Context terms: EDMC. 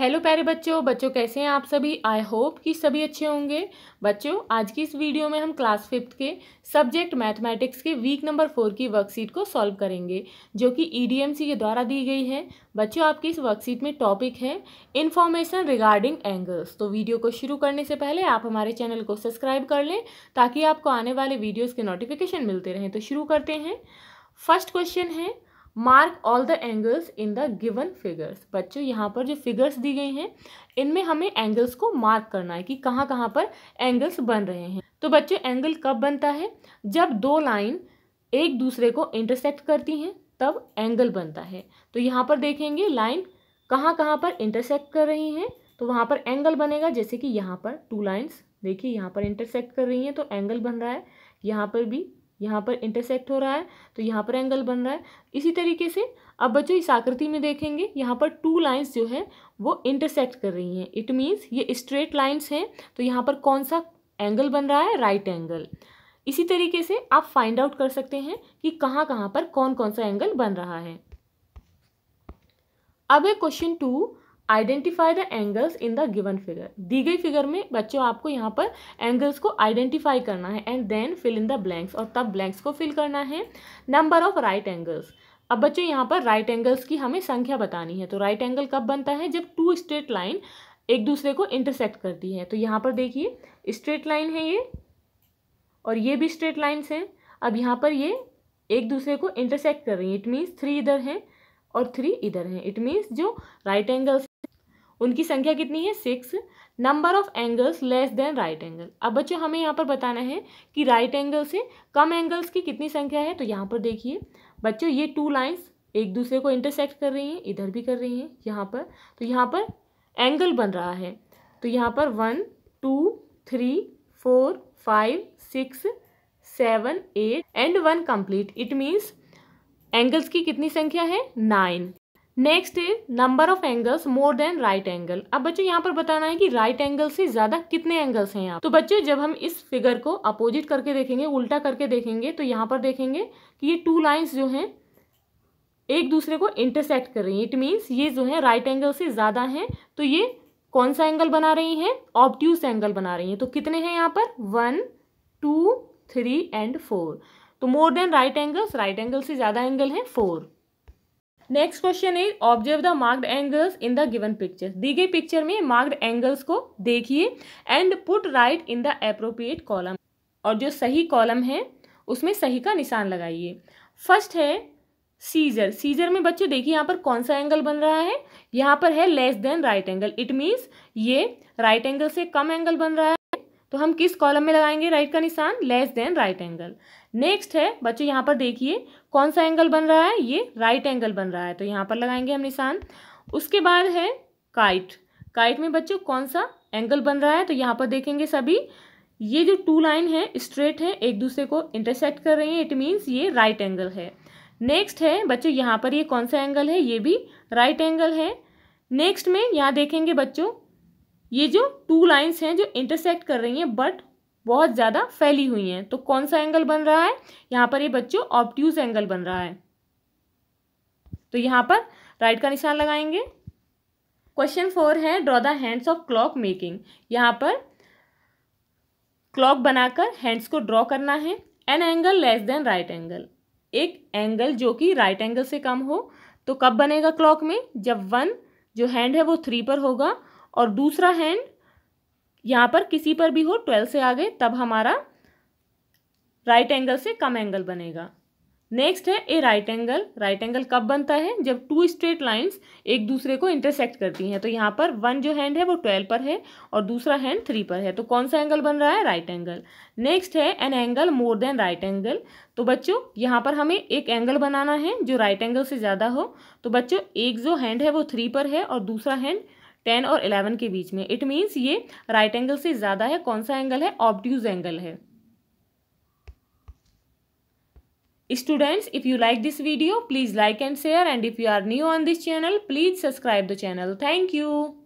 Hello प्यारे बच्चों, कैसे हैं आप सभी। आई होप कि सभी अच्छे होंगे। बच्चों, आज की इस वीडियो में हम क्लास फिफ्थ के सब्जेक्ट मैथमेटिक्स के वीक नंबर 4 की वर्कशीट को सॉल्व करेंगे, जो कि ईडीएमसी के द्वारा दी गई है। बच्चों, आपकी इस वर्कशीट में टॉपिक है इन्फॉर्मेशन रिगार्डिंग एंगल्स। तो वीडियो को शुरू करने से पहले आप हमारे चैनल को सब्सक्राइब कर लें ताकि आपको आने वाले वीडियोज़ के नोटिफिकेशन मिलते रहें। तो शुरू करते हैं। फर्स्ट क्वेश्चन है mark all the angles in the given figures. बच्चों, यहाँ पर जो फिगर्स दी गई हैं इनमें हमें एंगल्स को मार्क करना है कि कहाँ कहाँ पर एंगल्स बन रहे हैं। तो बच्चों, एंगल कब बनता है? जब दो लाइन एक दूसरे को इंटरसेक्ट करती हैं तब एंगल बनता है। तो यहाँ पर देखेंगे लाइन कहाँ कहाँ पर इंटरसेक्ट कर रही हैं, तो वहाँ पर एंगल बनेगा। जैसे कि यहाँ पर टू लाइन्स देखिए यहाँ पर इंटरसेक्ट कर रही हैं तो एंगल बन रहा है। यहाँ पर भी यहाँ पर इंटरसेक्ट हो रहा है तो यहाँ पर एंगल बन रहा है। इसी तरीके से अब बच्चों इस आकृति में देखेंगे यहाँ पर टू लाइंस जो है वो इंटरसेक्ट कर रही हैं। इट मीन्स ये स्ट्रेट लाइंस हैं तो यहाँ पर कौन सा एंगल बन रहा है? Right angle. इसी तरीके से आप फाइंड आउट कर सकते हैं कि कहाँ कहाँ पर कौन कौन सा एंगल बन रहा है। अब है question 2, identify the angles in the given figure. दी गई फिगर में बच्चों आपको यहाँ पर एंगल्स को आइडेंटिफाई करना है and then fill in the blanks, और तब ब्लैंक्स को फिल करना है। Number of right angles. अब बच्चों यहाँ पर राइट एंगल्स की हमें संख्या बतानी है। तो राइट एंगल कब बनता है? जब टू स्ट्रेट लाइन एक दूसरे को इंटरसेक्ट करती है। तो यहाँ पर देखिए स्ट्रेट लाइन है ये और ये भी स्ट्रेट लाइन्स हैं। अब यहाँ पर ये एक दूसरे को इंटरसेक्ट कर रही है। इट मीन्स 3 इधर हैं और 3 इधर हैं। इट मीन्स जो राइट एंगल्स उनकी संख्या कितनी है? 6। Number of angles less than right angle. अब बच्चों हमें यहाँ पर बताना है कि राइट एंगल से कम एंगल्स की कितनी संख्या है। तो यहाँ पर देखिए बच्चों ये टू लाइंस एक दूसरे को इंटरसेक्ट कर रही हैं, इधर भी कर रही हैं यहाँ पर, तो यहाँ पर एंगल बन रहा है। तो यहाँ पर 1 2 3 4 5 6 7 8 and 1 complete. It means angles की कितनी संख्या है? 9। नेक्स्ट है number of angles more than right angle. अब बच्चों यहाँ पर बताना है कि राइट एंगल से ज़्यादा कितने एंगल्स हैं यहाँ। तो बच्चों जब हम इस फिगर को अपोजिट करके देखेंगे, उल्टा करके देखेंगे, तो यहाँ पर देखेंगे कि ये टू लाइंस जो हैं एक दूसरे को इंटरसेक्ट कर रही हैं। इट मीन्स ये जो है राइट एंगल से ज़्यादा हैं। तो ये कौन सा एंगल बना रही हैं? ऑब्ट्यूस एंगल बना रही हैं। तो कितने हैं यहाँ पर? 1 2 3 एंड 4। तो more than right angles, right angle से ज़्यादा एंगल हैं 4। नेक्स्ट क्वेश्चन है observe the marked angles in the given picture. दी गई पिक्चर में मार्क्ड एंगल्स को देखिए and put right in the appropriate column, और जो सही कॉलम है उसमें सही का निशान लगाइए। फर्स्ट है सीजर। सीजर में बच्चों देखिए यहाँ पर कौन सा एंगल बन रहा है? यहाँ पर है less than right angle. It means ये राइट एंगल से कम एंगल बन रहा है। तो हम किस कॉलम में लगाएंगे राइट का निशान? Less than right angle. Next है बच्चों यहाँ पर देखिए कौन सा एंगल बन रहा है? ये राइट एंगल बन रहा है, तो यहाँ पर लगाएंगे हम निशान। उसके बाद है काइट। काइट में बच्चों कौन सा एंगल बन रहा है? तो यहाँ पर देखेंगे सभी ये जो टू लाइन है स्ट्रेट है एक दूसरे को इंटरसेक्ट कर रही है। इट मीन्स ये राइट एंगल है। नेक्स्ट है बच्चों यहाँ पर ये कौन सा एंगल है? ये भी राइट एंगल है। नेक्स्ट में यहाँ देखेंगे बच्चों ये जो टू लाइंस हैं जो इंटरसेक्ट कर रही हैं बट बहुत ज़्यादा फैली हुई हैं, तो कौन सा एंगल बन रहा है? यहाँ पर ये बच्चों ऑब्ट्यूज एंगल बन रहा है, तो यहाँ पर राइट का निशान लगाएंगे। क्वेश्चन 4 है draw the hands of clock making. यहाँ पर क्लॉक बनाकर हैंड्स को ड्रॉ करना है। An angle less than right angle, एक एंगल जो कि राइट एंगल से कम हो। तो कब बनेगा क्लॉक में? जब 1 जो हैंड है वो 3 पर होगा और दूसरा हैंड यहाँ पर किसी पर भी हो 12 से आगे, तब हमारा राइट एंगल से कम एंगल बनेगा। नेक्स्ट है a right angle. Right angle कब बनता है? जब टू स्ट्रेट लाइंस एक दूसरे को इंटरसेक्ट करती हैं। तो यहाँ पर 1 जो हैंड है वो 12 पर है और दूसरा हैंड 3 पर है, तो कौन सा एंगल बन रहा है? Right angle. नेक्स्ट है an angle more than right angle. तो बच्चों यहाँ पर हमें एक एंगल बनाना है जो राइट एंगल से ज़्यादा हो। तो बच्चों एक जो हैंड है वो 3 पर है और दूसरा हैंड 10 और 11 के बीच में। इट मीन्स ये राइट एंगल से ज़्यादा है। कौन सा एंगल है? ऑब्ट्यूज एंगल है। Students, if you like this video please like and share, and if you are new on this channel please subscribe the channel. Thank you.